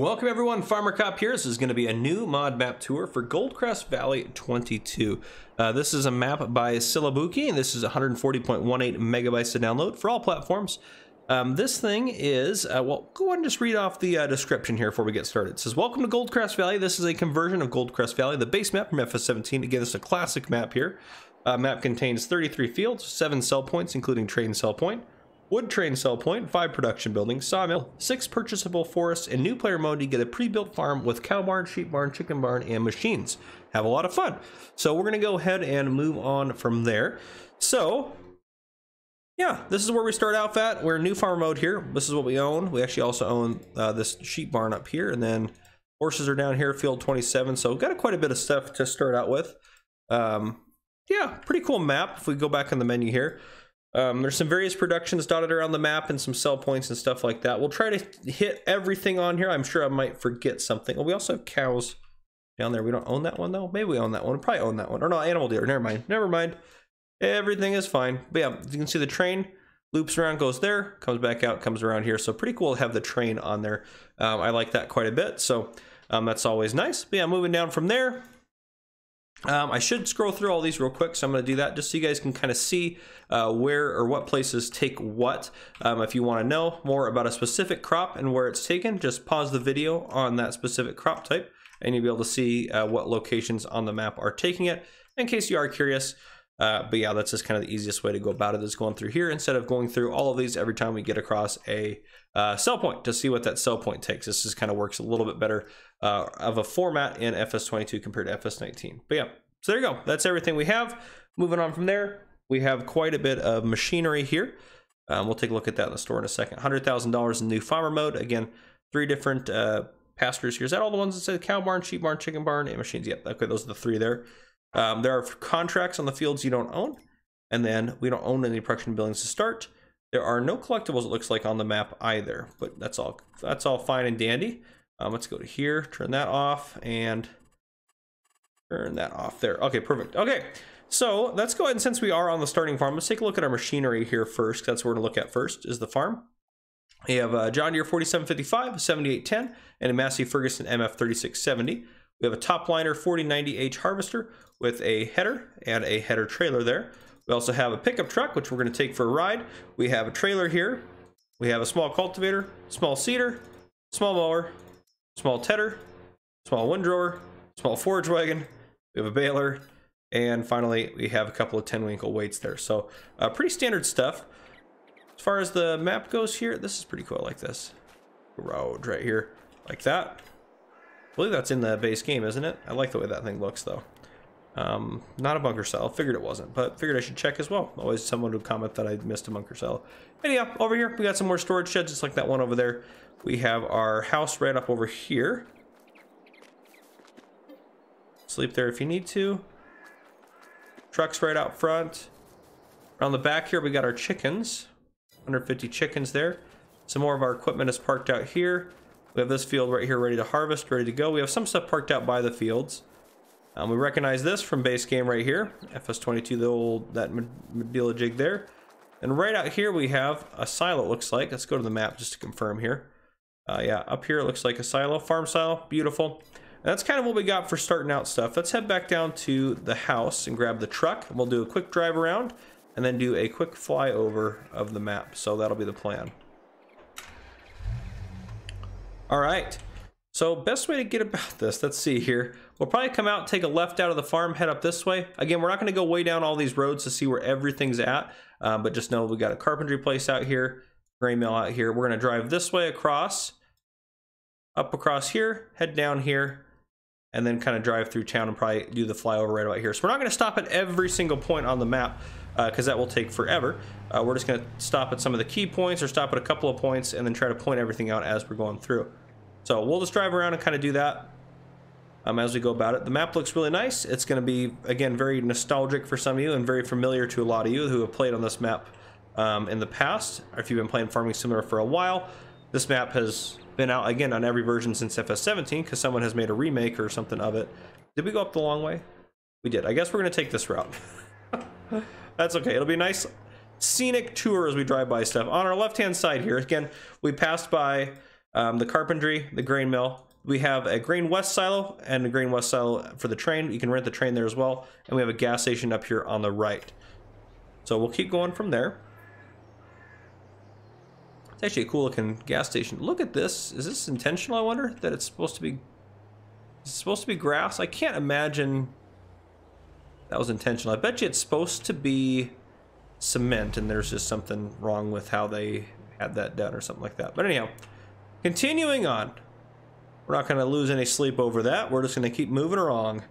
Welcome everyone, Farmer Cop here. This is going to be a new mod map tour for Goldcrest Valley 22. This is a map by Silabuki, and this is 140.18 megabytes to download for all platforms. This thing is, well, go ahead and just read off the description here before we get started. It says, welcome to Goldcrest Valley. This is a conversion of Goldcrest Valley, the base map from MF17. Again, this is a classic map here. Map contains 33 fields, 7 sell points, including train sell point, wood train sell point, 5 production buildings, sawmill, 6 purchasable forests, and new player mode to get a pre-built farm with cow barn, sheep barn, chicken barn, and machines. Have a lot of fun. So we're going to go ahead and move on from there. So, yeah, this is where we start out at. We're in new farm mode here. This is what we own. We actually also own this sheep barn up here, and then horses are down here, field 27. So we've got quite a bit of stuff to start out with. Yeah, pretty cool map. If we go back on the menu here, there's some various productions dotted around the map and some sell points and stuff like that. We'll try to hit everything on here. I'm sure I might forget something. Oh, we also have cows down there. We don't own that one though. Maybe we own that one. Probably own that one. Or no, animal deer. Never mind. Never mind. Everything is fine. But yeah, you can see the train loops around, goes there, comes back out, comes around here. So pretty cool to have the train on there. I like that quite a bit. So that's always nice. But yeah, moving down from there. I should scroll through all these real quick, so I'm going to do that just so you guys can kind of see where or what places take what. If you want to know more about a specific crop and where it's taken, just pause the video on that specific crop type, and you'll be able to see what locations on the map are taking it, in case you are curious. But yeah, that's just kind of the easiest way to go about it, is going through here instead of going through all of these every time we get across a sell point to see what that sell point takes. This just kind of works a little bit better of a format in FS22 compared to FS19. But yeah, so there you go. That's everything we have. Moving on from there, we have quite a bit of machinery here. We'll take a look at that in the store in a second. $100,000 in new farmer mode. Again, 3 different pastures here. Is that all the ones that say cow barn, sheep barn, chicken barn, and machines? Yep, okay, those are the 3 there. There are contracts on the fields you don't own, and then we don't own any production buildings to start. There are no collectibles, it looks like, on the map either, but that's all fine and dandy. Let's go to here, turn that off, and turn that off there. Okay, perfect. Okay, so let's go ahead, and since we are on the starting farm, let's take a look at our machinery here first. That's what we're going to look at first, is the farm. We have a John Deere 4755, 7810, and a Massey Ferguson MF3670. We have a top liner 4090H harvester with a header and a header trailer there. We also have a pickup truck, which we're going to take for a ride. We have a trailer here. We have a small cultivator, small seeder, small mower, small tedder, small windrower, small forage wagon. We have a baler. And finally, we have a couple of 10-winkle weights there. So pretty standard stuff. As far as the map goes here, this is pretty cool. I like this road right here, like that. I believe that's in the base game, isn't it? I like the way that thing looks, though. Not a bunker cell. Figured it wasn't, but figured I should check as well. Always someone would comment that I missed a bunker cell. Anyhow, over here, we got some more storage sheds, just like that one over there. We have our house right up over here. Sleep there if you need to. Trucks right out front. Around the back here, we got our chickens. 150 chickens there. Some more of our equipment is parked out here. We have this field right here ready to harvest, ready to go. We have some stuff parked out by the fields. We recognize this from base game right here. FS22, the old, that deal-a-jig there. And right out here we have a silo, it looks like. Let's go to the map just to confirm here. Yeah, up here it looks like a silo, farm silo, beautiful. And that's kind of what we got for starting out stuff. Let's head back down to the house and grab the truck. And we'll do a quick drive around and then do a quick flyover of the map. So that'll be the plan. All right, so best way to get about this, let's see here. We'll probably come out, take a left out of the farm, head up this way. Again, we're not going to go way down all these roads to see where everything's at, but just know we got a carpentry place out here, grain mill out here. We're going to drive this way across, up across here, head down here, and then kind of drive through town and probably do the flyover right about here. So we're not going to stop at every single point on the map, because that will take forever. We're just going to stop at some of the key points or stop at a couple of points and then try to point everything out as we're going through. So we'll just drive around and kind of do that as we go about it. The map looks really nice. It's going to be, again, very nostalgic for some of you and very familiar to a lot of you who have played on this map in the past. Or if you've been playing Farming Simulator for a while, this map has been out, again, on every version since FS17 because someone has made a remake or something of it. Did we go up the long way? We did. I guess we're going to take this route. That's okay. It'll be a nice scenic tour as we drive by stuff. On our left-hand side here, again, we passed by the carpentry, the grain mill. We have a Grainwest silo and a Grainwest silo for the train. You can rent the train there as well. And we have a gas station up here on the right. So we'll keep going from there. It's actually a cool looking gas station. Look at this. Is this intentional, I wonder? That it's supposed to be... Is it supposed to be grass? I can't imagine that was intentional. I bet you it's supposed to be cement, and there's just something wrong with how they had that done or something like that. But anyhow, continuing on. We're not going to lose any sleep over that. We're just going to keep moving along.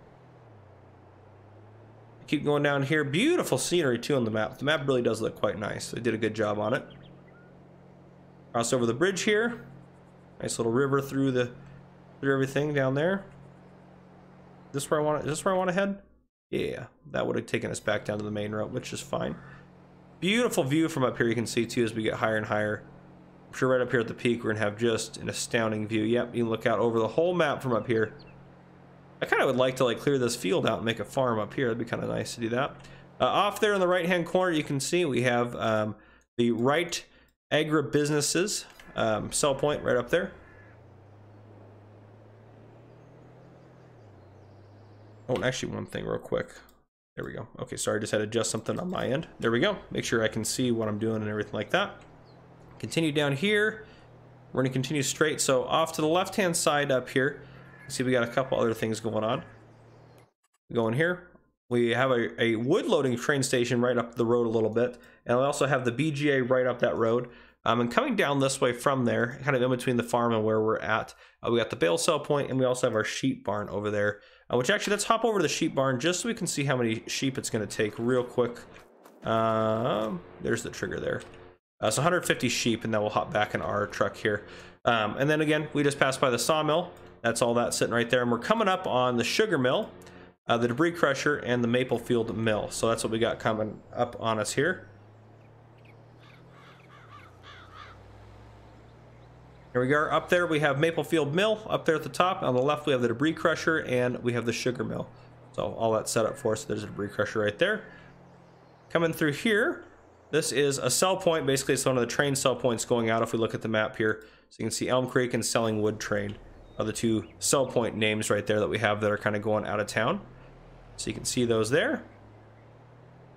Keep going down here. Beautiful scenery, too, on the map. The map really does look quite nice. They did a good job on it. Cross over the bridge here. Nice little river through the everything down there. Is this where I want to, is this where I want to head? Yeah, that would have taken us back down to the main road, which is fine. Beautiful view from up here you can see, too, as we get higher and higher. I'm sure right up here at the peak, we're going to have just an astounding view. Yep, you can look out over the whole map from up here. I kind of would like to like clear this field out and make a farm up here. That'd be kind of nice to do that. Off there in the right-hand corner, you can see we have the Wright Agribusinesses sell point right up there. Oh, and actually one thing real quick. There we go. Okay, sorry, I just had to adjust something on my end. There we go. Make sure I can see what I'm doing and everything like that. Continue down here. We're going to continue straight. So off to the left-hand side up here, see we got a couple other things going on. Going here, we have a wood loading train station right up the road a little bit, and we also have the BGA right up that road. And coming down this way from there, kind of in between the farm and where we're at, we got the bale sell point, and we also have our sheep barn over there. Which actually, let's hop over to the sheep barn just so we can see how many sheep it's going to take real quick. There's the trigger there. So 150 sheep, and then we'll hop back in our truck here. And then again, we just passed by the sawmill. That's all that sitting right there. And we're coming up on the sugar mill, the debris crusher, and the maple field mill. So that's what we got coming up on us here. Here we go. Up there, we have maple field mill up there at the top. On the left, we have the debris crusher, and we have the sugar mill. So all that's set up for us. There's a debris crusher right there. Coming through here. This is a sell point. Basically, it's one of the train sell points going out if we look at the map here. So you can see Elm Creek and Selling Wood Train are the two sell point names right there that we have that are kind of going out of town. So you can see those there.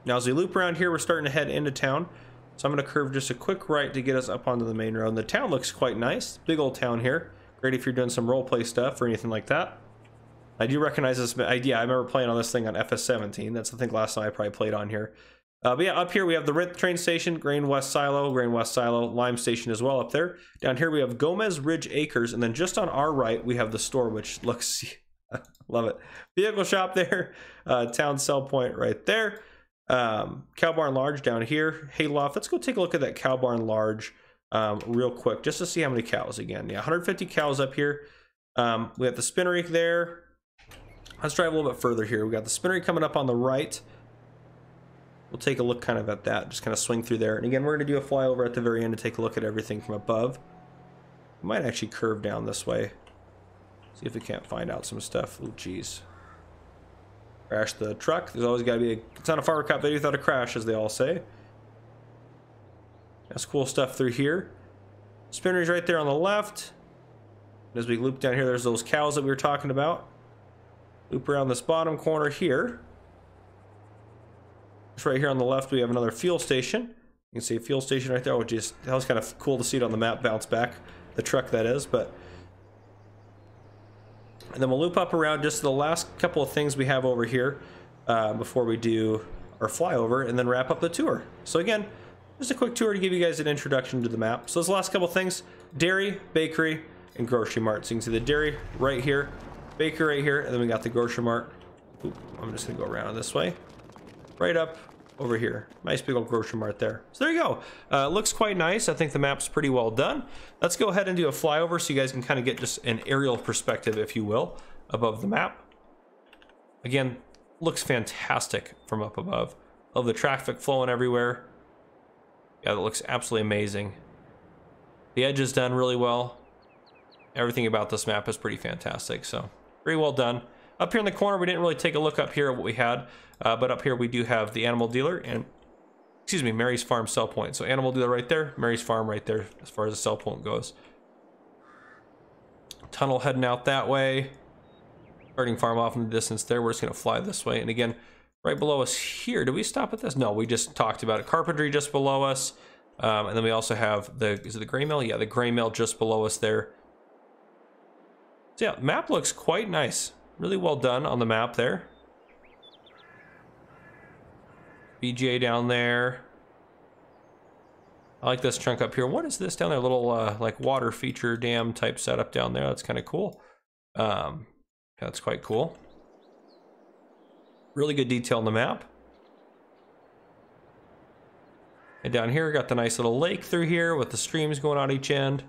Now, as we loop around here, we're starting to head into town. So I'm going to curve just a quick right to get us up onto the main road. And the town looks quite nice. Big old town here. Great if you're doing some roleplay stuff or anything like that. I do recognize this idea. I remember playing on this thing on FS17. That's the thing last time I probably played on here. But yeah, up here we have the Rith Train Station, Grainwest Silo, Lime Station as well up there. Down here we have Gomez Ridge Acres, and then just on our right we have the store, which looks... love it. Vehicle shop there, town sell point right there. Cow Barn Large down here, Hayloft. Let's go take a look at that Cow Barn Large real quick, just to see how many cows again. Yeah, 150 cows up here. We have the spinnery there. Let's drive a little bit further here. We got the spinnery coming up on the right. We'll take a look kind of at that, just kind of swing through there. And again, we're going to do a flyover at the very end to take a look at everything from above. We might actually curve down this way. See if we can't find out some stuff. Oh, geez. Crash the truck. There's always got to be a... It's not a Farmer Cop video without a crash, as they all say. That's cool stuff through here. Spinnery's right there on the left. And as we loop down here, there's those cows that we were talking about. Loop around this bottom corner here. Right here on the left, we have another fuel station. You can see a fuel station right there, which is, that was kind of cool to see it on the map bounce back, the truck that is. But and then we'll loop up around just the last couple of things we have over here before we do our flyover and then wrap up the tour. So again, just a quick tour to give you guys an introduction to the map. So those last couple things: dairy, bakery, and grocery mart. So you can see the dairy right here, bakery right here, and then we got the grocery mart. Oop, I'm just gonna go around this way. Right up over here. Nice big old grocery mart there. So there you go. Looks quite nice. I think the map's pretty well done. Let's go ahead and do a flyover so you guys can kind of get just an aerial perspective, if you will, above the map. Again, looks fantastic from up above. Love the traffic flowing everywhere. Yeah, that looks absolutely amazing. The edge is done really well. Everything about this map is pretty fantastic. So pretty well done. Up here in the corner, we didn't really take a look up here at what we had, but up here we do have the animal dealer and, excuse me, Mary's farm sell point. So animal dealer right there, Mary's farm right there, as far as the sell point goes. tunnel heading out that way. Starting farm off in the distance there. We're just going to fly this way. And again, right below us here. Did we stop at this? No, we just talked about it. Carpentry just below us. And then we also have the, is it the grain mill? Yeah, the grain mill just below us there. So yeah, map looks quite nice. Really well done on the map there. BGA down there. I like this chunk up here. What is this down there? A little like water feature dam type setup down there. That's kind of cool. That's quite cool. Really good detail on the map. And down here, we got the nice little lake through here with the streams going on each end.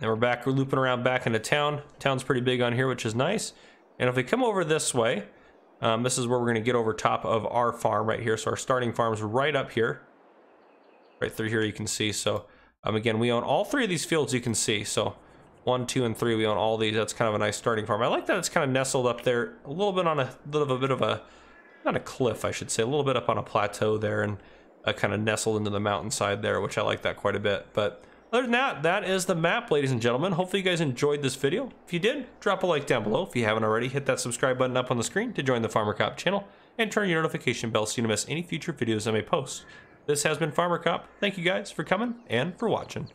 And we're back, we're looping around back into town. Town's pretty big on here, which is nice. And if we come over this way, this is where we're gonna get over top of our farm right here. So our starting farm's right up here. Right through here, you can see. So again, we own all three of these fields you can see. So 1, 2, and 3, we own all these. That's kind of a nice starting farm. I like that it's kind of nestled up there a little bit on a bit of a, not a cliff, I should say, a little bit up on a plateau there and kind of nestled into the mountainside there, which I like that quite a bit. But other than that, that is the map, ladies and gentlemen. Hopefully you guys enjoyed this video. If you did, drop a like down below. If you haven't already, hit that subscribe button up on the screen to join the Farmer Cop channel and turn your notification bell so you don't miss any future videos I may post. This has been Farmer Cop. Thank you guys for coming and for watching.